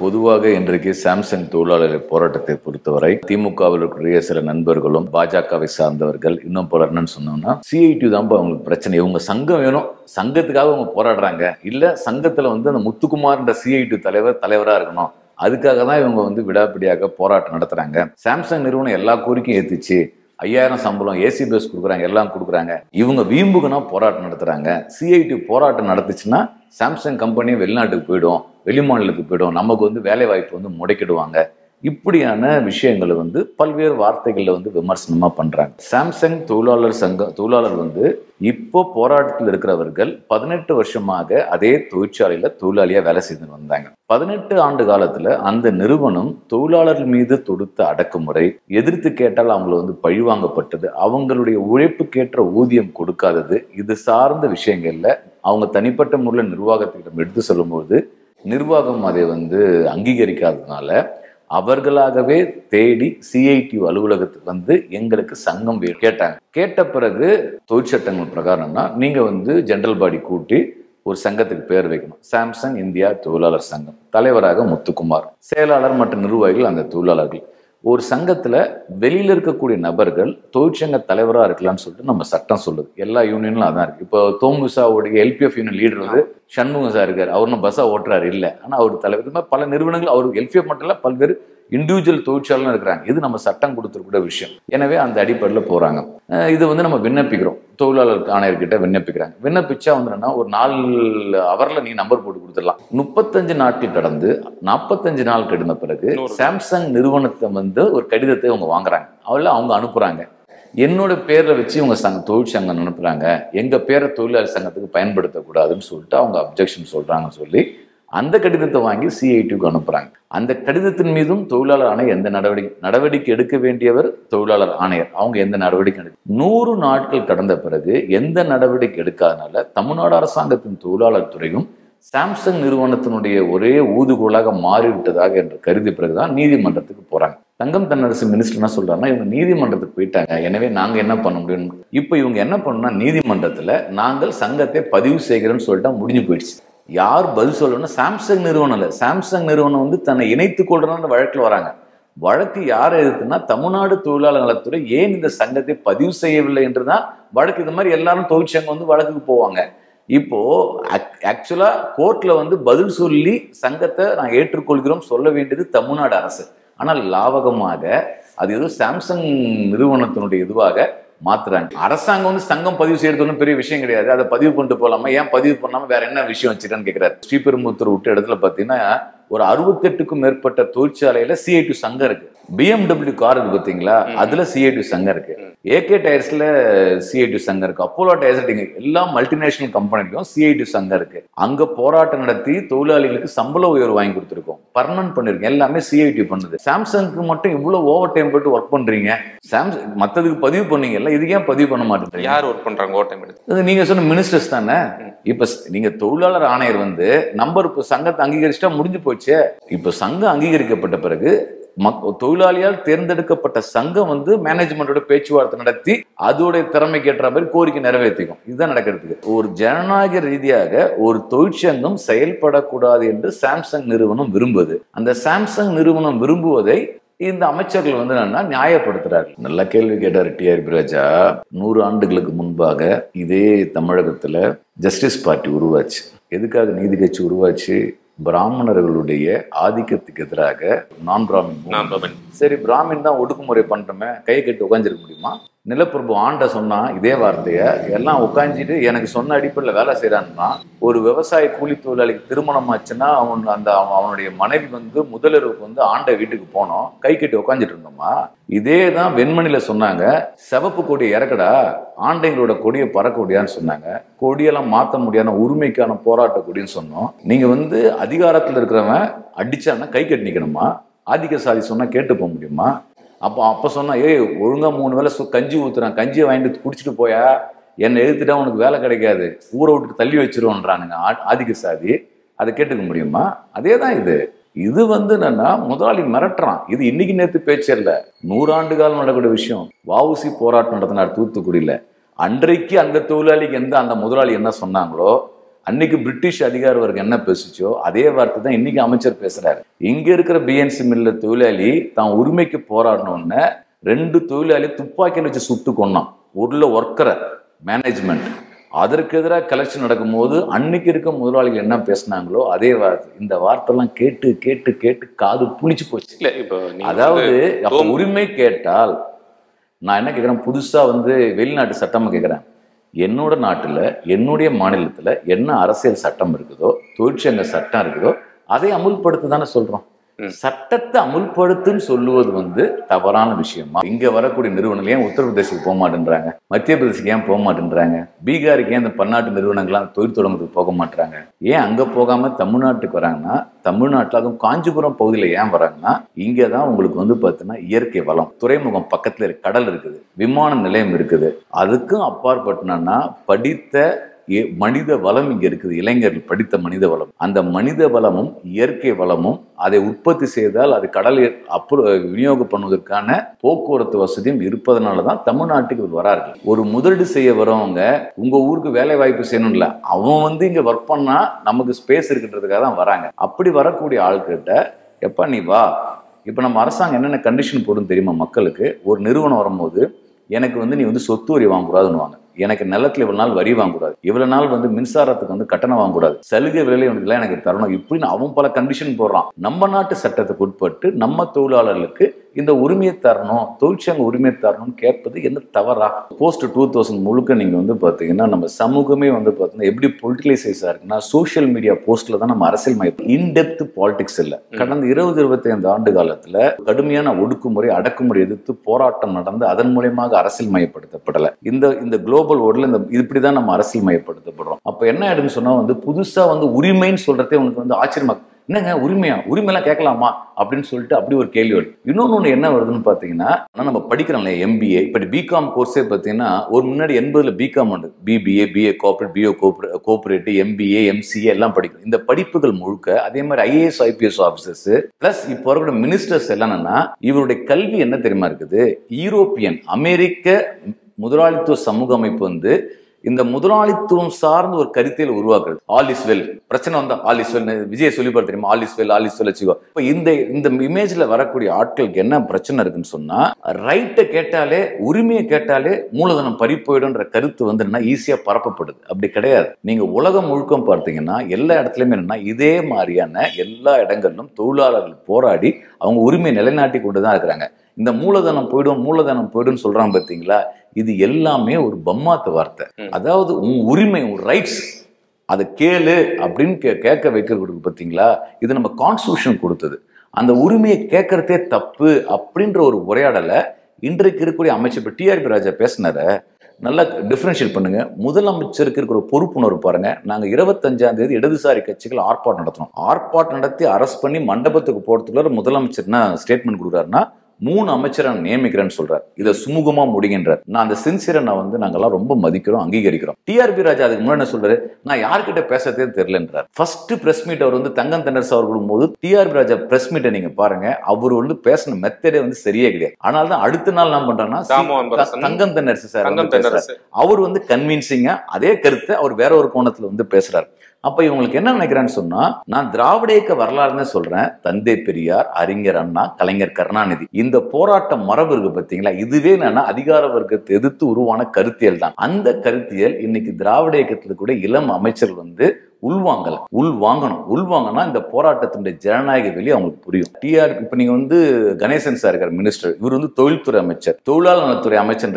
பொதுவாக இன்றைக்கு சாம்சங் தொழிலாளர்கள் போராட்டத்தை பொறுத்தவரை திமுகவில் இருக்கிற சில நண்பர்களும் பாஜகவை சார்ந்தவர்கள் இன்னும் பலர் என்னன்னு சொன்னோம்னா சிஐடி தான் அவங்களுக்கு பிரச்சனை. இவங்க சங்கம் வேணும், சங்கத்துக்காக அவங்க போராடுறாங்க. இல்லை சங்கத்தில் வந்து அந்த முத்துக்குமார்ன்ற சிஐடி தலைவராக இருக்கணும், அதுக்காக தான் இவங்க வந்து விடாப்பிடியாக போராட்டம் நடத்துறாங்க. சாம்சங் நிறுவனம் எல்லா கோரிக்கையும் ஏத்துச்சு, 5000 சம்பளம், ஏசி பஸ் கொடுக்குறாங்க, எல்லாம் கொடுக்குறாங்க. இவங்க வீம்புக்குன்னா போராட்டம் நடத்துறாங்க. சிஐடி போராட்டம் நடத்துச்சுன்னா சாம்சங் கம்பெனி வெளிநாட்டுக்கு போயிடும், வெளிமாநிலத்துக்கு போயிடும், நமக்கு வந்து வேலை வாய்ப்பு வந்து முடக்கிடுவாங்க. இப்படியான விஷயங்களை வந்து பல்வேறு வார்த்தைகளில் வந்து விமர்சனமாக பண்ணுறாங்க. சாம்சங் தொழிலாளர் வந்து இப்போ போராட்டத்தில் இருக்கிறவர்கள் 18 வருஷமாக அதே தொழிற்சாலையில் தொழிலாளியாக வேலை செய்து வந்தாங்க. 18 ஆண்டு காலத்தில் அந்த நிறுவனம் தொழிலாளர்கள் மீது தொடுத்த அடக்குமுறை, எதிர்த்து கேட்டால் அவங்கள வந்து பழிவாங்கப்பட்டது, அவங்களுடைய உழைப்புக்கேற்ற ஊதியம் கொடுக்காதது, இது சார்ந்த விஷயங்களில் அவங்க தனிப்பட்ட முறையில் நிர்வாகத்திடம் எடுத்து சொல்லும்போது நிர்வாகம் அதை வந்து அங்கீகரிக்காததுனால அவர்களாகவே தேடி சிஐடி அலுவலகத்துக்கு வந்து எங்களுக்கு சங்கம் கேட்டாங்க. கேட்ட பிறகு தொழிற்சட்டங்கள் பிரகாரம்னா நீங்க வந்து ஜெனரல் பாடி கூட்டி ஒரு சங்கத்துக்கு பேர் வைக்கணும். சாம்சங் இந்தியா தொழிலாளர் சங்கம், தலைவராக முத்துக்குமார், செயலாளர் மற்றும் நிர்வாகிகள் அந்த தொழிலாளர்கள். ஒரு சங்கத்துல வெளியில இருக்கக்கூடிய நபர்கள் தொழிற்சங்க தலைவராக இருக்கலாம்னு சொல்லிட்டு நம்ம சட்டம் சொல்லுது. எல்லா யூனியனும் அதான் இருக்கு. இப்போ தோமுசாவுடைய LPF யூனியன் லீடர் வந்து சண்முகம் சார் இருக்காரு, அவருன்னு பஸ்ஸா ஓட்டுறாரு இல்லை, ஆனா அவர் தலைவர். பல நிறுவனங்கள் அவருக்கு LPF மட்டும் இல்லை, பல்வேறு இண்டிவிஜுவல் தொழிற்சாலைலாம் இருக்கிறாங்க. இது நம்ம சட்டம் கொடுத்துருக்கூடிய விஷயம். எனவே அந்த அடிப்படையில் போகிறாங்க. இது வந்து நம்ம விண்ணப்பிக்கிறோம், தொழிலாளர் ஆணையர்கிட்ட விண்ணப்பிக்கிறாங்க. விண்ணப்பிச்சா வந்து ஒரு 4 ஹவரில் நீ நம்பர் போட்டு கொடுத்துடலாம். 35 நாட்கள் கடந்து 45 நாள் கடந்த பிறகு சாம்சங் நிறுவனத்தை வந்து ஒரு கடிதத்தை அவங்க வாங்குறாங்க. அவளை அவங்க அனுப்புகிறாங்க, என்னோட பேரை வச்சு இவங்க தொழிற்சங்கம் அனுப்புகிறாங்க, எங்கள் பேரை தொழிலாளர் சங்கத்துக்கு பயன்படுத்தக்கூடாதுன்னு சொல்லிட்டு அவங்க அப்ஜெக்ஷன் சொல்கிறாங்கன்னு சொல்லி அந்த கடிதத்தை வாங்கி சிஐடிக்கு அனுப்புறாங்க. அந்த கடிதத்தின் மீதும் தொழிலாளர் ஆணையர் எந்த நடவடிக்கை எடுக்க வேண்டியவர் தொழிலாளர் ஆணையர், அவங்க எந்த நடவடிக்கை எடுக்க 100 நாட்கள் கடந்த பிறகு எந்த நடவடிக்கை எடுக்காதனால தமிழ்நாடு அரசாங்கத்தின் தொழிலாளர் துறையும் சாம்சங் நிறுவனத்தினுடைய ஒரே ஊதுகோலாக மாறிவிட்டதாக என்று கருதி பிறகுதான் நீதிமன்றத்துக்கு போறாங்க. தங்கம் தென்னரசு மினிஸ்டர் என்ன சொல்றாங்கன்னா இவங்க நீதிமன்றத்துக்கு போயிட்டாங்க, எனவே நாங்க என்ன பண்ண முடியும். இப்போ இவங்க என்ன பண்ணா நீதிமன்றத்துல நாங்கள் சங்கத்தை பதிவு செய்கிறோன்னு சொல்லிட்டா முடிஞ்சு போயிடுச்சு. யார் பதில் சொல்லணும்னா சாம்சங் நிறுவனம் இல்லை, சாம்சங் நிறுவனம் வந்து தன்னை இணைத்துக் கொள்றதுன்னு வழக்கில் வராங்க. வழக்கு யாரை எதிர்த்துனா தமிழ்நாடு தொழிலாளர் நலத்துறை ஏன் இந்த சங்கத்தை பதிவு செய்யவில்லை என்றுதான் வழக்கு. இது மாதிரி எல்லாரும் தொழிற்சங்கம் வந்து வழக்குக்கு போவாங்க. இப்போ ஆக்சுவலா கோர்ட்ல வந்து பதில் சொல்லி சங்கத்தை நான் ஏற்றுக்கொள்கிறோம் சொல்ல வேண்டியது தமிழ்நாடு அரசு. ஆனால் லாவகமாக அது ஏதோ சாம்சங் நிறுவனத்தினுடைய இதுவாக மாத்துறாங்க. அரசாங்கம் வந்து சங்கம் பதிவு செய்யறதுன்னு பெரிய விஷயம் கிடையாது, அதை பதிவு பண்ணிட்டு போலாமா, ஏன் பதிவு பண்ணாம வேற என்ன விஷயம் வச்சுட்டான்னு கேட்கிறாரு. ஸ்ரீபெரும்புத்தூர் விட்ட இடத்துல பாத்தீங்கன்னா ஒரு 68க்கும் மேற்பட்ட தொழிற்சாலையில CIT சங்கம் இருக்கு. BMW கார் இருக்கு பாத்தீங்களா, அதுல CIT சங்கம் இருக்கு. AK டயர்ஸ்ல CIT சங்கம் இருக்கு. அப்போலோ டயர்ஸ், எல்லா மல்டிநேஷனல் கம்பெனிக்கும் CIT சங்கம் இருக்கு. அங்க போராட்டம் நடத்தி தொழிலாளிகளுக்கு சம்பள உயர்வு வாங்கி கொடுத்துருக்கோம், பர்மனன்ட் பண்ணிருக்கோம், எல்லாமே CIT பண்ணுது. சாம்சங்க்கு மட்டும் இவ்வளவு ஓவர் டைம் போட்டு ஒர்க் பண்றீங்க, சாம்சங் மத்ததுக்கு பதிவு பண்ணீங்கல்ல, இது ஏன் பதிவு பண்ண மாட்டேங்குது, யார் ஒர்க் பண்றாங்க ஓவர் டைம் எடுத்து? நீங்க சொன்ன மினிஸ்டர்ஸ் தானே. இப்ப நீங்க தொழிலாளர் ஆணையர் வந்து நம்பர் சங்கத்தை அங்கீகரிச்சுட்டா முடிஞ்சு போச்சு. இப்ப சங்கம் அங்கீகரிக்கப்பட்ட பிறகு தொழிலாளியால் தேர்ந்தெடுக்கப்பட்ட சங்கம் வந்து மேனேஜ்மெண்டோட பேச்சுவார்த்தை நடத்தி அதோடைய திறமைக்கு ஏற்ற மாதிரி கோரிக்கை நிறைவேற்றிக்கும். இதுதான் நடக்கிறதுக்கு. ஒரு ஜனநாயக ரீதியாக ஒரு தொழிற்சங்கம் செயல்படக்கூடாது என்று சாம்சங் நிறுவனம் விரும்புது. அந்த சாம்சங் நிறுவனம் விரும்புவதை இந்த அமைச்சர்கள் வந்து என்னன்னா நியாயப்படுத்துறாரு. நல்ல கேள்வி கேட்டார் TR ராஜா. 100 ஆண்டுகளுக்கு முன்பாக இதே தமிழகத்துல ஜஸ்டிஸ் பார்ட்டி உருவாச்சு. எதுக்காக நீதி கட்சி உருவாச்சு? பிராமணர்களுடைய ஆதிக்கத்துக்கு எதிராக நான் பிராமின். சரி, பிராமின் தான் ஒடுக்குமுறை பண்றோமே, கை கட்டி உட்காந்துருக்க முடியுமா? நிலப்பிரபு ஆண்ட சொன்னா இதே வார்த்தைய எல்லாம் உட்காந்துட்டு எனக்கு சொன்ன அடிப்படையில் வேலை செய்யறான்னா, ஒரு விவசாய கூலி தொழிலாளிக்கு திருமணம் ஆச்சுன்னா அவனுடைய மனைவி வந்து முதலிரவுக்கு வந்து ஆண்ட வீட்டுக்கு போனோம், கை கட்டி உட்காந்துட்டு இருந்தோமா? இதே தான் வெண்மணியில சொன்னாங்க, சிவப்பு கொடி இறக்கடா, ஆண்டைங்களோட கொடியை பறக்கூடியான்னு சொன்னாங்க. கொடியெல்லாம் மாற்ற முடியாத உரிமைக்கான போராட்ட கொடின்னு சொன்னோம். நீங்க வந்து அதிகாரத்தில் இருக்கிறவன் அடிச்சான்னா கை கட்டி நிக்கணுமா? ஆதிக்கசாதி சொன்னா கேட்டு போக முடியுமா? அப்போ சொன்னா ஏய் ஒழுங்கா 3 வேளை கஞ்சி ஊத்துறான், கஞ்சியை வாங்கிட்டு குடிச்சிட்டு போயா, என்னை எழுத்துட்டா உனக்கு வேலை கிடைக்காது, ஊரை விட்டு தள்ளி வச்சிருவோன்றானுங்க ஆதிக்க சாதி. அதை கேட்டுக்க முடியுமா? அதே தான் இது. இது வந்து என்னன்னா முதலாளி மிரட்டுறான். இது இன்னைக்கு நேற்று பேச்சு இல்லை, 100 ஆண்டு காலம் நடக்கூடிய விஷயம். வஉசி போராட்டம் நடத்தினார் தூத்துக்குடியில. அன்றைக்கு அந்த தொழிலாளிக்கு எந்த அந்த முதலாளி என்ன சொன்னாங்களோ அன்னைக்கு பிரிட்டிஷ் அதிகார வர்க்கம் என்ன பேசுச்சோ அதே வார்த்தை தான் இன்னைக்கு அமைச்சர் பேசுறாரு. இங்க இருக்கிற பிஎன்சி மில்ல தொழிலாளி தான் உரிமைக்கு போராடணும்னு ரெண்டு தொழிலாளி துப்பாக்கியில் வச்சு சுட்டு கொண்டான். உள்ள ஒர்க்கரை மேனேஜ்மெண்ட் அதற்கு எதிராக கலெக்ஷன் நடக்கும்போது அன்னைக்கு இருக்க முதலாளிகள் என்ன பேசினாங்களோ அதே வார்த்தை இந்த வார்த்தைலாம் கேட்டு கேட்டு கேட்டு காது புளிச்சு போச்சு. அதாவது உரிமை கேட்டால் நான் என்ன கேட்குறேன், புதுசாக வந்து வெளிநாட்டு சட்டமாக கேட்குறேன். என்னோட நாட்டில் என்னுடைய மாநிலத்தில் என்ன அரசியல் சட்டம் இருக்குதோ தொழிற்சங்க சட்டம் இருக்குதோ அதை அமுல்படுத்த தானே சொல்கிறோம். சட்டத்தை அமுல்படுத்துன்னு சொல்லுவது வந்து தவறான விஷயமா? இங்கே வரக்கூடிய நிறுவனங்கள் ஏன் உத்தரப்பிரதேசத்துக்கு போக மாட்டேன்றாங்க, மத்திய பிரதேசத்துக்கு ஏன் போக மாட்டேன்றாங்க, பீகாருக்கு ஏன் இந்த பன்னாட்டு நிறுவனங்கள்லாம் தொழில் தொடங்குறதுக்கு போக மாட்டேறாங்க, ஏன் அங்கே போகாமல் தமிழ்நாட்டுக்கு வராங்கன்னா, தமிழ்நாட்டில் அதுவும் காஞ்சிபுரம் பகுதியில் ஏன் வராங்கன்னா, இங்கே தான் உங்களுக்கு வந்து பார்த்தீங்கன்னா இயற்கை வளம், துறைமுகம் பக்கத்தில் கடல் இருக்குது, விமான நிலையம் இருக்குது. அதுக்கும் அப்பாற்பட்டுனா படித்த மனித வளம் இங்கே இருக்குது. இளைஞர்கள் படித்த மனித வளம், அந்த மனித வளமும் இயற்கை வளமும் அதை உற்பத்தி செய்தால் அது கடல் விநியோகம் பண்ணுவதற்கான போக்குவரத்து வசதியும் இருப்பதனால தான் தமிழ்நாட்டுக்கு வரார்கள். ஒரு முதலீடு செய்ய வரவங்க உங்கள் ஊருக்கு வேலை வாய்ப்பு செய்யணும்ல, அவன் வந்து இங்கே ஒர்க் பண்ணால் நமக்கு ஸ்பேஸ் இருக்குன்றதுக்காக தான் வராங்க. அப்படி வரக்கூடிய ஆள்கிட்ட எப்போ நீ வா, இப்போ நம்ம அரசாங்கம் என்னென்ன கண்டிஷன் போடுன்னு தெரியுமா மக்களுக்கு? ஒரு நிறுவனம் வரும்போது எனக்கு வந்து நீ வந்து சொத்து வரி வாங்கக்கூடாதுன்னுவாங்க, எனக்கு நிலத்தில் இவ்வளோ நாள் வரி வாங்கக்கூடாது, இவ்வளோ நாள் வந்து மின்சாரத்துக்கு வந்து கட்டணம் வாங்கக்கூடாது, சலுகை விலையில உனக்குலாம் எனக்கு தரணும் இப்படின்னு அவன் பல கண்டிஷன் போடுறான். நம்ம நாட்டு சட்டத்துக்கு உட்பட்டு நம்ம தொழிலாளர்களுக்கு இந்த உரிமையை தரணும், தொழிற்சங்க உரிமையை தரணும்னு கேட்பது என்ன தவறா? போஸ்ட் 2000 முழுக்க நீங்கள் வந்து பார்த்தீங்கன்னா நம்ம சமூகமே வந்து பார்த்தீங்கன்னா எப்படி பொலிட்டிகலைசைஸாக இருக்குன்னா, சோஷியல் மீடியா போஸ்ட்டில் தான் நம்ம அரசியல் மையம். இன்டெப்த் பாலிடிக்ஸ் இல்லை. கடந்த 20-25 ஆண்டு காலத்தில் கடுமையான ஒடுக்குமுறை அடக்குமுறை எதிர்த்து போராட்டம் நடந்து அதன் மூலமாக அரசியல் மயப்படுத்தப்படலை. இந்த குளோபல் வேர்ல்டில் இந்த இப்படிதான் நம்ம அரசியல் மயப்படுத்தப்படுறோம். அப்போ என்ன ஆயிடுன்னு சொன்னால் வந்து புதுசாக வந்து உரிமைன்னு சொல்கிறதே உனக்கு வந்து ஆச்சரியமாக, என்னங்க உரிமையா, உரிமையெல்லாம் கேட்கலாமா அப்படின்னு சொல்லிட்டு அப்படி ஒரு கேள்வி வருது. இன்னொன்று என்ன வருதுன்னு பார்த்தீங்கன்னா, ஆனால் நம்ம படிக்கிறோம்ல எம்பிஏ, இப்படி பிகாம் கோர்ஸே பார்த்தீங்கன்னா ஒரு முன்னாடி 80ல் பிகாம் உண்டு, BBA, BA corporate, BO cooperative, MBA, MCA எல்லாம் படிக்கும். இந்த படிப்புகள் முழுக்க அதே மாதிரி ஐஏஎஸ், ஐபிஎஸ் ஆஃபீஸர்ஸ் பிளஸ் இப்போ இருக்கிற மினிஸ்டர்ஸ் எல்லாம் என்னன்னா இவருடைய கல்வி என்ன தெரியுமா இருக்குது, யூரோப்பியன் அமெரிக்க முதலாளித்துவ சமூக அமைப்பு வந்து இந்த முதலாளித்துவம் சார்ந்த ஒரு கருத்தியல் உருவாக்குறது. ஆல் இஸ் வெல், பிரச்சனை வந்தா ஆல் இஸ் வெல், விஜய் சொல்லிப்பார் தெரியுமா, all is well all is well வச்சுக்கோ. இப்போ இந்த இமேஜ்ல வரக்கூடிய ஆட்களுக்கு என்ன பிரச்சனை இருக்குன்னு சொன்னா, ரைட்டை கேட்டாலே உரிமையை கேட்டாலே மூலதனம் பறி போயிடும்ன்ற கருத்து வந்து என்ன ஈஸியா பரப்பப்படுது. அப்படி கிடையாது. நீங்க உலகம் முழுக்க பார்த்தீங்கன்னா எல்லா இடத்துலயுமே என்னன்னா இதே மாதிரியான எல்லா இடங்களிலும் தொழிலாளர்கள் போராடி அவங்க உரிமையை நிலைநாட்டி கொண்டுதான் இருக்கிறாங்க. இந்த மூலதனம் போயிடும் மூலதனம் போயிடும்னு சொல்றான் பார்த்தீங்களா, இது எல்லாமே ஒரு பம்மாத்த வார்த்தை. அதாவது உன் உரிமை உன் ரைட்ஸ் அதை கேளு அப்படின்னு கேட்க வைக்கிறது பார்த்தீங்களா, இது நம்ம கான்ஸ்டியூஷன் கொடுத்தது. அந்த உரிமையை கேட்கறதே தப்பு அப்படின்ற ஒரு உரையாடலை இன்றைக்கு இருக்கக்கூடிய அமைச்சர் இப்போ டிஆர்பி ராஜா பேசினார நல்லா டிஃபரன்ஷியேட் பண்ணுங்க. முதலமைச்சருக்கு இருக்கிற பொறுப்புணர்வு பாருங்க. நாங்கள் 25-ஆம் தேதி இடதுசாரி கட்சிகள் ஆர்ப்பாட்டம் நடத்தினோம். ஆர்ப்பாட்டம் நடத்தி அரஸ்ட் பண்ணி மண்டபத்துக்கு போறதுக்குள்ள முதலமைச்சர்னா ஸ்டேட்மெண்ட் கொடுக்குறாருன்னா 3 அமைச்சரை நியமிக்கிறேன்னு சொல்றாரு. இதை சுமூகமா முடிகின்றார். நான் அந்த சின்சியரை நான் வந்து நாங்கெல்லாம் ரொம்ப மதிக்கிறோம், அங்கீகரிக்கிறோம். டிஆர்பி ராஜா அதுக்கு முன்னாடி என்ன சொல்றாரு, நான் யார்கிட்ட பேசதே தெரியலன்றார். ஃபர்ஸ்ட் பிரஸ் மீட் அவர் வந்து தங்கம் தென்னரசு அவர் கொடுக்கும்போது டிஆர்பி ராஜா பிரஸ் மீட்டை நீங்க பாருங்க, அவர் வந்து பேசின மெத்தடே வந்து சரியே கிடையாது. ஆனால் தான் அடுத்த நாள் என்ன பண்றாருன்னா தங்கம் தென்னரசு சார் அவர் வந்து கன்வின்சிங்கா அதே கருத்தை அவர் வேற ஒரு கோணத்துல வந்து பேசுறாரு. அப்ப இவங்களுக்கு என்ன நினைக்கிறான்னு சொன்னா, நான் திராவிட இயக்க வரலாறுன்னு சொல்றேன், தந்தை பெரியார், அறிஞர் அண்ணா, கலைஞர் கருணாநிதி, இந்த போராட்ட மரபு இருக்கு பாத்தீங்களா, இதுவே என்னன்னா அதிகார வர்க்கத்தை எதிர்த்து உருவான கருத்தியல் தான். அந்த கருத்தியல் இன்னைக்கு திராவிட இயக்கத்துல கூட இளம் அமைச்சர்கள் வந்து உள்வாங்கல, உள்வாங்கணும். உள்வாங்கினா இந்த போராட்டத்தினுடைய ஜனநாயக வெளியே அவங்களுக்கு புரியும். டிஆர்பி இப்ப நீங்க வந்து கணேசன் சார் இருக்கார் மினிஸ்டர், இவர் வந்து தொழில்துறை அமைச்சர், தொழிலாளர் நலத்துறை அமைச்சர்,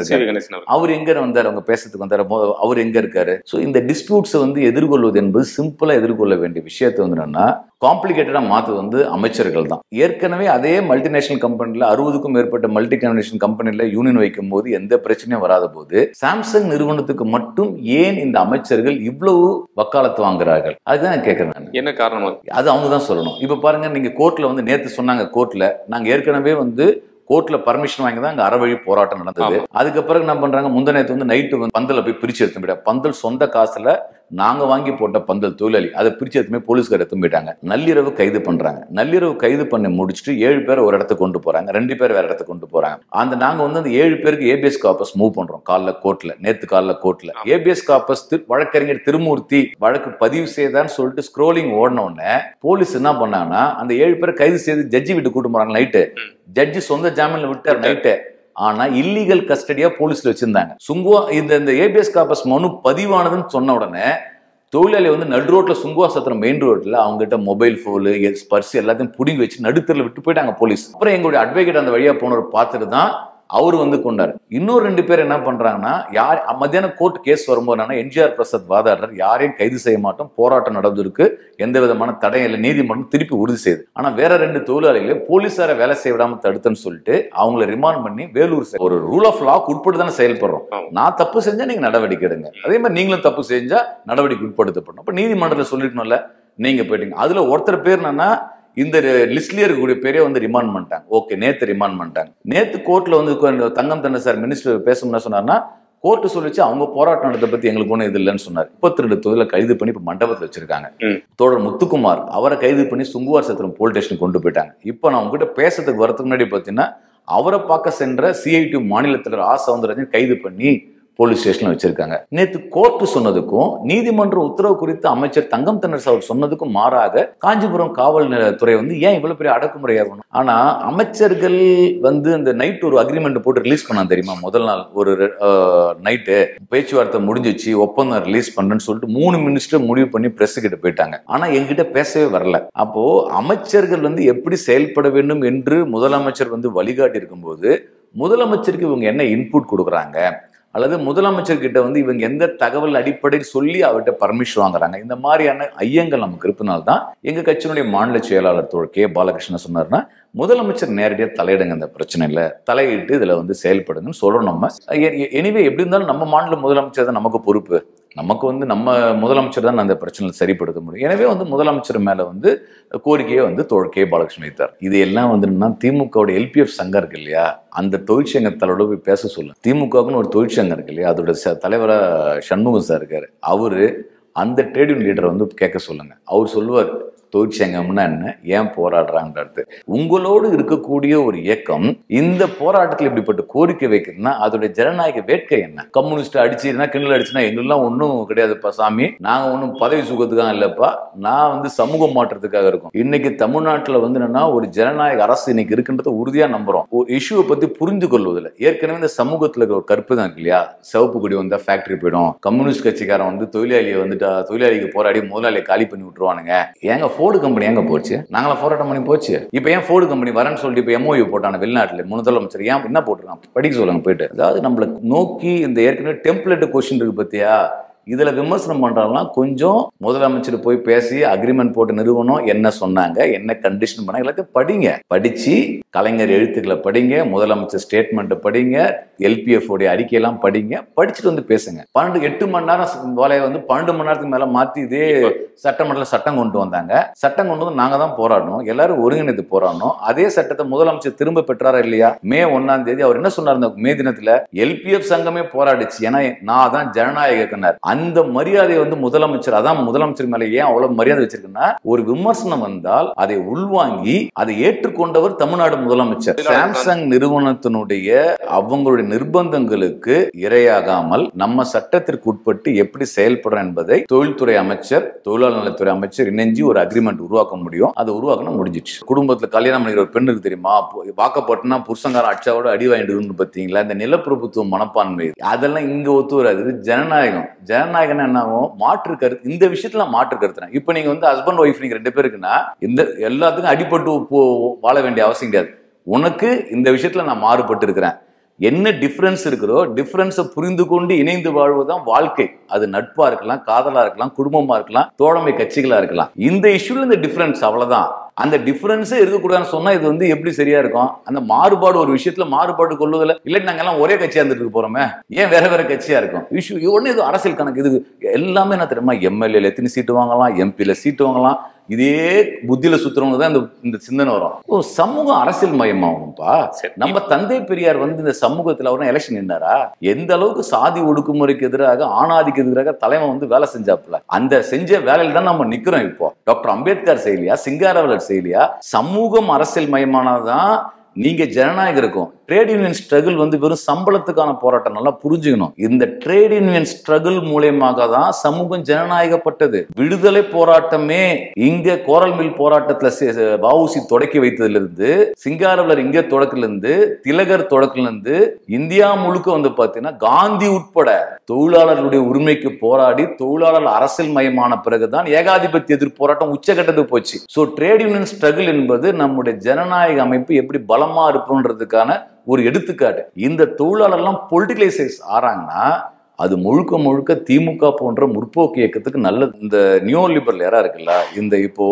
அவர் எங்க வந்தார், அவங்க பேசுறதுக்கு வந்தார், அவர் எங்க இருக்காரு? சோ இந்த டிஸ்பியூட்ஸை வந்து எதிர்கொள்வது என்பது சிம்பிளா எதிர்கொள்ள வேண்டிய விஷயத்தை வந்து என்னன்னா காம்ப்ளிகேட்டடா மாத்து வந்து அமைச்சர்கள் தான். ஏற்கனவே அதே மல்டிநேஷனல் கம்பெனில 60க்கும் மேற்பட்ட மல்டிநேஷனல் கம்பெனில யூனியன் வைக்கும் போது எந்த பிரச்சனையும் வராத போது சாம்சங் நிறுவனத்துக்கு மட்டும் ஏன் இந்த அமைச்சர்கள் இவ்வளவு வக்காலத்து வாங்குறார்கள்? அதுதான் கேட்கிறேன், என்ன காரணம் அது அவங்க தான் சொல்லணும். இப்ப பாருங்க, நீங்க கோர்ட்ல வந்து நேத்து சொன்னாங்க, கோர்ட்ல நாங்க ஏற்கனவே வந்து கோர்ட்டில் பர்மிஷன் வாங்கி தான் அங்கே அறவழி போராட்டம் நடந்தது. அதுக்கப்புறம் என்ன பண்ணுறாங்க, முந்தனத்து வந்து நைட்டு வந்து பந்தலை போய் பிரித்து எடுத்து போயிட்டாங்க. பந்தல் சொந்த காசில் நாங்கள் வாங்கி போட்ட பந்தல் தொழிலாளி, அதை பிரித்து எடுத்துமே போலீஸ்கார் எடுத்து போயிட்டாங்க. நள்ளிரவு கைது பண்ணுறாங்க. நள்ளிரவு கைது பண்ணி முடிச்சுட்டு 7 பேர் ஒரு இடத்துக்கு கொண்டு போகிறாங்க, 2 பேர் வேறு இடத்துக்கு கொண்டு போகிறாங்க. அந்த நாங்கள் வந்து அந்த 7 பேருக்கு ஏபிஎஸ் கார்பஸ் மூவ் பண்ணுறோம். காலில் கோர்ட்டில், நேற்று காலில் கோர்ட்டில் ஏபிஎஸ் கார்பஸ் வழக்கறிஞர் திருமூர்த்தி வழக்கு பதிவு செய்தான்னு சொல்லிட்டு ஸ்க்ரோலிங் ஓடின உடனே போலீஸ் என்ன பண்ணாங்கன்னா அந்த 7 பேர் கைது செய்து ஜட்ஜி வீட்டு கூட்டு போறாங்க. நைட்டு ஜட்ஜி சொந்த ஜாமீன்ல விட்டார் நைட்டு. ஆனா இல்லீகல் கஸ்டடியா போலீஸ்ல வச்சிருந்தாங்க. சுங்குவா இந்த ஏபிஎஸ் கார்பஸ் மனு பதிவானதுன்னு சொன்ன உடனே தொழிலாளி வந்து நடு ரோட்ல, சுங்குவா சத்திரம் மெயின் ரோட்ல, அவங்ககிட்ட மொபைல் போனு, பர்ஸ் எல்லாத்தையும் புடுங்கி வச்சு நடுத்தரில் விட்டு போயிட்டாங்க போலீஸ். அப்புறம் எங்களுடைய அட்வொகேட் அந்த வழியா போனவர் பார்த்துட்டு தான் அவர் வந்து கொண்டாரு. இன்னொரு 2 பேர் என்ன பண்றாங்கன்னா, யார் மத்தியானம் கோர்ட் கேஸ் வரும்போது என்ஜிஆர் பிரசாத் வாதாடுறார், யாரையும் கைது செய்ய மாட்டோம், போராட்டம் நடந்திருக்கு, எந்த விதமான தடையும் இல்லை, நீதிமன்றம் திருப்பி உறுதி செய்யுது. ஆனா வேற 2 தொழிலாளிகளை போலீஸாரை வேலை செய்ய விடாம தடுத்துன்னு சொல்லிட்டு அவங்களை ரிமாண்ட் பண்ணி வேலூர் ஒரு ரூல் ஆஃப் லாக்கு உட்பட்டு தானே செயல்படுறோம். நான் தப்பு செஞ்சா நீங்க நடவடிக்கை எடுங்க, அதே மாதிரி நீங்களும் தப்பு செஞ்சா நடவடிக்கை உட்படுத்தப்படணும். அப்ப நீதிமன்றத்தில் சொல்லிருக்கணும்ல, நீங்க போயிட்டீங்க. அதுல ஒருத்தர் பேர் என்னன்னா, இந்த லிஸ்ட்லயே இருக்கக்கூடிய பேரே வந்து ரிமாண்ட் பண்ணிட்டாங்க. ஓகே, நேத்து ரிமாண்ட் பண்ணிட்டாங்க. நேத்து கோர்ட்ல வந்து தங்கம் தண்டை சார் மினிஸ்டர் பேசணும்னா சொன்னார்னா கோர்ட்டு சொல்லிச்சு அவங்க போராட்டம் நடத்த பத்தி எங்களுக்கு ஒன்றும் இது இல்லைன்னு சொன்னார். 32 தொழில கைது பண்ணி இப்போ மண்டபத்தில் வச்சிருக்காங்க. தோழர் முத்துக்குமார் அவரை கைது பண்ணி சுங்குவார் சத்திரம் போலீஸ் ஸ்டேஷன் கொண்டு போயிட்டாங்க. இப்போ நான் உங்ககிட்ட பேசுறதுக்கு வரதுக்கு முன்னாடி பார்த்தீங்கன்னா அவரை பார்க்க சென்ற சிஐடி மாநில தலைவர் ஆ சவுந்தரராஜன் கைது பண்ணி போலீஸ் ஸ்டேஷன்ல வச்சிருக்காங்க. நேற்று கோர்ட்டு சொன்னதுக்கும் நீதிமன்ற உத்தரவு குறித்து அமைச்சர் தங்கம் தென்னரசு அவர் சொன்னதுக்கும் மாறாக காஞ்சிபுரம் காவல் துறை வந்து ஏன் இவ்வளவு பெரிய அடக்குமுறை ஆகணும். ஆனா அமைச்சர்கள் வந்து இந்த நைட் ஒரு அக்ரிமெண்ட் போட்டு ரிலீஸ் பண்ண தெரியுமா, முதல் நாள் ஒரு நைட்டு பேச்சுவார்த்தை முடிஞ்சிச்சு, ஒப்பந்தம் ரிலீஸ் பண்றேன்னு சொல்லிட்டு 3 மினிஸ்டர் முடிவு பண்ணி பிரஸ் கிட்ட போயிட்டாங்க. ஆனா எங்கிட்ட பேசவே வரல. அப்போ அமைச்சர்கள் வந்து எப்படி செயல்பட வேண்டும் என்று முதலமைச்சர் வந்து வழிகாட்டி இருக்கும்போது முதலமைச்சருக்கு இவங்க என்ன இன்புட் கொடுக்குறாங்க, அல்லது முதலமைச்சர்கிட்ட வந்து இவங்க எந்த தகவல் அடிப்படையில் சொல்லி அவர்கிட்ட பர்மிஷன் வாங்குறாங்க, இந்த மாதிரியான ஐயங்கள் நமக்கு இருப்பதனால்தான் எங்கள் கட்சியினுடைய மாநில செயலாளர் தோழர் கே பாலகிருஷ்ணன் சொன்னார்னா, முதலமைச்சர் நேரடியாக தலையிடுங்க, இந்த பிரச்சனையில் தலையிட்டு இதில் வந்து செயல்படுங்கன்னு சொல்கிறோம். நம்ம எனிவே எப்படி இருந்தாலும் நம்ம மாநில முதலமைச்சர் தான் நமக்கு பொறுப்பு, நமக்கு வந்து நம்ம முதலமைச்சர் தான் அந்த பிரச்சனையில் சரிப்படுத்த முடியும். எனவே வந்து முதலமைச்சர் மேலே வந்து கோரிக்கையை வந்து தோழர் கே பாலகிருஷ்ணன் வைத்தார். இது எல்லாம் வந்து என்னன்னா, திமுகவோட எல்பிஎஃப் சங்கம் இருக்கு இல்லையா, அந்த தொழிற்சங்க தலைவரோட போய் பேச சொல்லு. திமுகவுக்குன்னு ஒரு தொழிற்சங்கம் இருக்கு இல்லையா, அதோட தலைவராக சண்முகம் சார் இருக்காரு, அவரு அந்த ட்ரேட் யூனியன் லீடரை வந்து கேட்க சொல்லுங்க. அவர் சொல்லுவார் தொழிற்சங்கம்னா என்ன, ஏன் போராடுறாங்கன்றது. உங்களோடு இருக்கக்கூடிய ஒரு இயக்கம் இந்த போராட்டத்தில் இப்படிப்பட்ட கோரிக்கை வைக்கிறதுனா அதோட ஜனநாயக வேட்கை என்ன? கம்யூனிஸ்ட் அடிச்சுன்னா, கிண்டல் அடிச்சுன்னா எங்கெல்லாம் ஒன்றும் கிடையாதுப்பா சாமி, நாங்கள் ஒன்றும் பதவி சுகத்துக்காக இல்லைப்பா, நான் வந்து சமூக மாற்றத்துக்காக இருக்கும். இன்னைக்கு தமிழ்நாட்டில் வந்து என்னன்னா ஒரு ஜனநாயக அரசு இன்னைக்கு இருக்குன்றத உறுதியாக நம்புறோம். ஒரு இஷ்யூவை பற்றி புரிந்து கொள்வதில் ஏற்கனவே இந்த சமூகத்தில் ஒரு கருப்பு தான் இருக்கு இல்லையா, சிவப்பு குடி வந்தால் ஃபேக்டரி போயிடும், கம்யூனிஸ்ட் கட்சிக்காரன் வந்து தொழிலாளியை வந்துட்டா தொழிலாளிக்கு போராடி முதலாளியை காலி பண்ணி விட்டுருவானுங்க. ஏங்க போர்டு கம்பெனி எங்க போச்சு, நாங்கள போராட்டம் பண்ணி போச்சு, இப்ப ஏன் போர்டு கம்பெனி வரேன்னு சொல்லிட்டு இப்ப எம்ஓயு போட்டான வெளிநாட்டுல 3 முதலமைச்சர் ஏன் என்ன போட்டிருக்காங்க படிக்க சொல்லுங்க போயிட்டு. அதாவது நம்மளுக்கு நோக்கி இந்த ஏற்கனவே டெம்ப்ளேட் கொஸ்டின் இருக்கு பத்தியா, இதுல விமர்சனம் பண்றாங்கன்னா கொஞ்சம் முதலமைச்சர் போய் பேசி அக்ரிமெண்ட் போட்டு நிறுவனம் என்ன சொன்னாங்க, என்ன கண்டிஷன் பண்ணாங்க, எல்லாத்தையும் படிங்க. படிச்சு கலைஞர் எழுத்துக்களை படிங்க, முதலமைச்சர் ஸ்டேட்மெண்ட் படிங்க, எல்பிஎஃப் உடைய அறிக்கையெல்லாம் படிங்க, படிச்சுட்டு வந்து பேசுங்க. 8 மணி நேரம் வேலையை வந்து 12 மணி நேரத்துக்கு மேல மாத்தி இதே சட்டமன்றத்தில் சட்டம் கொண்டு வந்தாங்க. சட்டம் கொண்டு வந்து நாங்க தான் போராடணும், எல்லாரும் ஒருங்கிணைந்து போராடணும். அதே சட்டத்தை முதலமைச்சர் திரும்ப பெற்றாரா இல்லையா? மே 1ஆம் தேதி அவர் என்ன சொன்னார், மே தினத்துல எல்பிஎஃப் சங்கமே போராடிச்சு, ஏன்னா நான் தான் ஜனநாயக கண்ணார். அந்த மரியாதையை வந்து முதலமைச்சர், அதான் முதலமைச்சர் மேல ஏன் அவ்வளவு மரியாதை வச்சிருக்குன்னா, ஒரு விமர்சனம் வந்தால் அதை உள்வாங்கி அதை ஏற்றுக்கொண்டவர் தமிழ்நாடு முதலமைச்சர். சாம்சங் நிறுவனத்தினுடைய அவங்களுடைய நிர்பந்தங்களுக்கு இரையாகாமல் நம்ம சட்டத்திற்கு உட்பட்டு எப்படி செயல்படுறோம் என்பதை தொழில்துறை அமைச்சர், தொழிலாளர் நலத்துறை அமைச்சர் இணைஞ்சி ஒரு அக்ரிமெண்ட் உருவாக்க முடியும். அதை உருவாக்கணும் முடிஞ்சிச்சு. குடும்பத்தில் கல்யாணம் பண்ணிக்கிற ஒரு பெண்ணுக்கு தெரியுமா, வாக்கப்பட்டுனா புருஷங்காரன் அச்சாவோட அடி வாங்கிட்டு பார்த்தீங்களா, இந்த நிலப்பிரபுத்துவ மனப்பான்மை அதெல்லாம் இங்க ஒத்து வராது. ஜனநாயகம் ஜனநாயகம் என்னாகும், மாற்று கருத்து, இந்த விஷயத்துல மாற்று கருத்து. இப்ப நீங்க வந்து ஹஸ்பண்ட் ஒய்ஃப் நீங்க 2 பேருக்குன்னா இந்த எல்லாத்துக்கும் அடிபட்டு வாழ வேண்டிய அவசியம் கிடையாது. உனக்கு இந்த விஷயத்துல நான் மாறுபட்டு இருக்கிறேன், என்ன டிஃப்ரென்ஸ் இருக்கிறோ டிஃப்ரென்ஸை புரிந்து கொண்டு இணைந்து வாழ்வதுதான் வாழ்க்கை. அது நட்பா இருக்கலாம், காதலா இருக்கலாம், குடும்பமா இருக்கலாம், தோழமை கட்சிகளா இருக்கலாம். இந்த இஷ்யூல இந்த டிஃப்ரென்ஸ் அவ்வளவுதான். அந்த டிஃபரன்ஸே இருக்கக்கூடாதுன்னு சொன்னா இது வந்து எப்படி சரியா இருக்கும்? அந்த மாறுபாடு ஒரு விஷயத்துல மாறுபாடு கொள்வதில்லை. இல்லாட்டி நாங்க எல்லாம் ஒரே கட்சியா இருந்துட்டு போறோமே, ஏன் வேற வேற கட்சியா இருக்கும்? இஷ்யூ ஒண்ணு, இது அரசியல் கணக்கு. இது எல்லாமே என்ன தெரியுமா, எம்எல்ஏல எத்தனை சீட்டு வாங்கலாம், எம்பியில சீட்டு வாங்கலாம், இதே புத்தியில சுத்துறவங்க தான் இந்த சிந்தனை வரும். ஓ, சமூகம் அரசியல் மயமாகணும்ப்பா. நம்ம தந்தை பெரியார் வந்து இந்த சமூகத்துல அவரும் எலெக்ஷன் நின்னாரா? எந்த அளவுக்கு சாதி ஒடுக்குமுறைக்கு எதிராக, ஆணாதிக்கு எதிராக தலைமை வந்து வேலை செஞ்சாப்புல. அந்த செஞ்ச வேலையில தான் நம்ம நிக்கிறோம். இப்போ டாக்டர் அம்பேத்கர் செயலியா, சிங்காரவேலர் செயலியா, சமூகம் அரசியல் மயமானதான் நீங்க ஜனநாயகம் இருக்கும். ட்ரேட் யூனியன் ஸ்ட்ரகிள் வந்து வெறும் சம்பளத்துக்கான போராட்டம், நல்லா புரிஞ்சுக்கணும். இந்த ட்ரேட் யூனியன் ஸ்ட்ரகிள் மூலமாக தான் சமூகம் ஜனநாயகப்பட்டது. விடுதலை போராட்டமே இங்க கோரல் மில் போராட்டத்துல வஉசி தொடக்கி வைத்ததுல இருந்து, சிங்காரவேலர் இங்க தொடக்கல இருந்து, திலகர் தொடக்கல இருந்து, இந்தியா முழுக்க வந்து பாத்தீங்கன்னா காந்தி உட்பட தொழிலாளர்களுடைய உரிமைக்கு போராடி தொழிலாளர் அரசியல் மயமான பிறகுதான் ஏகாதிபத்திய எதிர்ப்பு போராட்டம் உச்சகட்டத்துக்கு போச்சு. சோ ட்ரேட் யூனியன் ஸ்ட்ரகிள் என்பது நம்முடைய ஜனநாயக அமைப்பு எப்படி பலமா இருப்பதுக்கான ஒரு எடுத்துக்காட்டு. இந்த தொழிலாளர்லாம் பொலிட்டிகலைஸ் ஆறாங்கன்னா அது முழுக்க முழுக்க திமுக போன்ற முற்போக்கு இயக்கத்துக்கு நல்லது. இந்த நியோ லிபரல் ஏரா இருக்குல்ல, இந்த இப்போ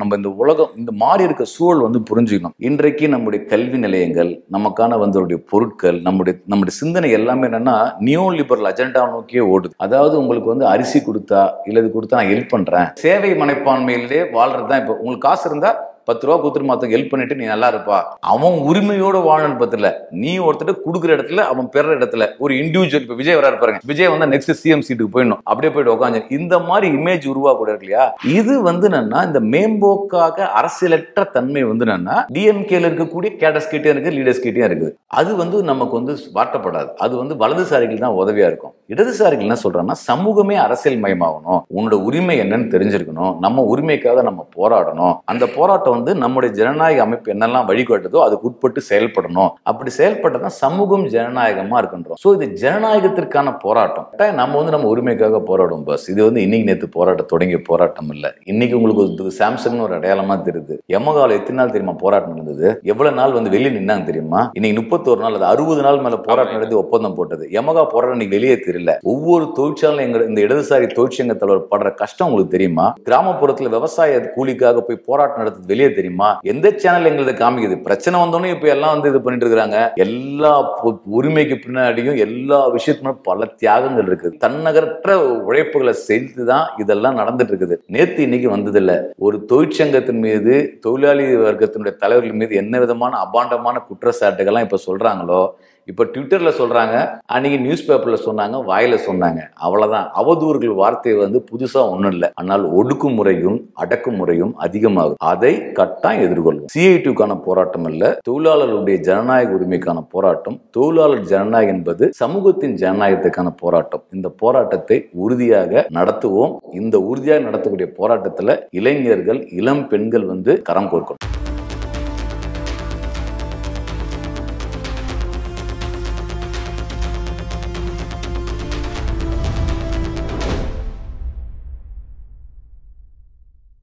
நம்ம இந்த உலகம் இந்த மாறி இருக்க சூழல் வந்து புரிஞ்சுக்கணும். இன்றைக்கு நம்முடைய கல்வி நிலையங்கள், நமக்கான வந்து பொருட்கள், நம்முடைய சிந்தனை எல்லாமே என்னன்னா நியோ லிபரல் அஜெண்டா நோக்கியே ஓடுது. அதாவது உங்களுக்கு வந்து அரிசி கொடுத்தா இல்லை இது கொடுத்தா நான் ஹெல்ப் பண்றேன், சேவை மனப்பான்மையிலே வாழ்றதுதான். இப்போ உங்களுக்கு காசு இருந்தா 10 ரூபா கொடுத்துட்டு மத்த ஹெல்ப் பண்ணிட்டு நீ நல்லா இருப்பா. அவன் உரிமையோட வாழணும் பத்தில, நீ ஒருத்தர் கொடுக்குற இடத்துல அவன் பெற இடத்துல ஒரு இண்டிவிஜுவல். இப்ப விஜய் வராரு பாருங்க, விஜய் வந்து நெக்ஸ்ட் சிஎம் சீட்டுக்கு போயிடணும், அப்படியே போயிட்டு உட்காந்து இந்த மாதிரி இமேஜ் உருவா கூட இருக்கு இல்லையா. இது வந்து என்னன்னா இந்த மேம்போக்காக அரசியலற்ற தன்மை வந்து என்னன்னா டிஎம்கேல இருக்கக்கூடிய கேடர்ஸ் கிட்டே இருக்கு, லீடர்ஸ் கிட்டே இருக்குது. அது வந்து நமக்கு வந்து வாட்டப்படாது. அது வந்து வலதுசாரிகள் தான் உதவியா இருக்கும். இடதுசாரிகள் என்ன சொல்றாங்கன்னா சமூகமே அரசியல் மயமாகணும், உன்னோட உரிமை என்னன்னு தெரிஞ்சிருக்கணும், நம்ம உரிமைக்காக நம்ம போராடணும், அந்த போராட்டம் வந்து நம்முடைய ஜனநாயக அமைப்பு என்னெல்லாம் வழிகாட்டுதோ அதுக்கு உட்பட்டு செயல்படணும், அப்படி செயல்பட்டதான் சமூகம் ஜனநாயகமா இருக்குன்றோம். சோ இது ஜனநாயகத்திற்கான போராட்டம். நம்ம வந்து நம்ம உரிமைக்காக போராடும் பஸ். இது வந்து இன்னைக்கு நேற்று போராட்டம் தொடங்கிய போராட்டம் இல்ல. இன்னைக்கு உங்களுக்கு சாம்சங்னு ஒரு அடையாளமா தெரியுது. எமகால எத்தனை நாள் தெரியுமா போராட்டம் நடந்தது? எவ்வளவு நாள் வந்து வெளியே நின்னாங்க தெரியுமா? இன்னைக்கு 31 நாள் அது 60 நாள் மேல போராட்டம் நடத்தி ஒப்பந்தம் போட்டது. எமகா போராட்டம் இன்னைக்கு வெளியே தெரியல. ஒவ்வொரு தொழிற்சாலையும் இந்த இடதுசாரி தொழிற்சங்க தலைவர் படுற கஷ்டம் உங்களுக்கு தெரியுமா? கிராமப்புறத்துல விவசாய கூலிக்காக போய் போராட்டம் நடத்துறது வெளியே தெரியுமா? எந்த சேனல் எங்களுக்கு காமிக்குது? பிரச்சனை வந்தோடனே இப்ப எல்லாம் வந்து இது பண்ணிட்டு இருக்காங்க. எல்லா உரிமைக்கு பின்னாடியும் எல்லா விஷயத்துக்கும் பல தியாகங்கள் இருக்குது. தன்னகரற்ற உழைப்புகளை செய்துதான் இதெல்லாம் நடந்துட்டு இருக்குது. நேத்து இன்னைக்கு வந்தது இல்ல. ஒரு தொழிற்சங்கத்தின் மீது, தொழிலாளி வர்க்கத்தினுடைய தலைவர்கள் மீது என்ன விதமான அபாண்டமான குற்றச்சாட்டுகள்லாம் இப்ப சொல்றாங்களோ, இப்ப ட்விட்டர்ல சொல்றாங்க, அன்னைக்கு நியூஸ் பேப்பர்ல சொன்னாங்க, வாயில சொன்னாங்க, அவ்வளவுதான். அவதூறுகள் வார்த்தை வந்து புதுசா ஒண்ணும் இல்லை. ஆனால் ஒடுக்குமுறையும் அடக்குமுறையும் அதிகமாகும். அதை கட்டாயம் எதிர்கொள்ளும். சிஐடிக்கான போராட்டம் இல்ல, தொழிலாளர்களுடைய ஜனநாயக உரிமைக்கான போராட்டம். தொழிலாளர் ஜனநாயகம் என்பது சமூகத்தின் ஜனநாயகத்துக்கான போராட்டம். இந்த போராட்டத்தை உறுதியாக நடத்துவோம். இந்த உறுதியாக நடத்தக்கூடிய போராட்டத்துல இளைஞர்கள், இளம் பெண்கள் வந்து கரம் கோர்க்கணும்.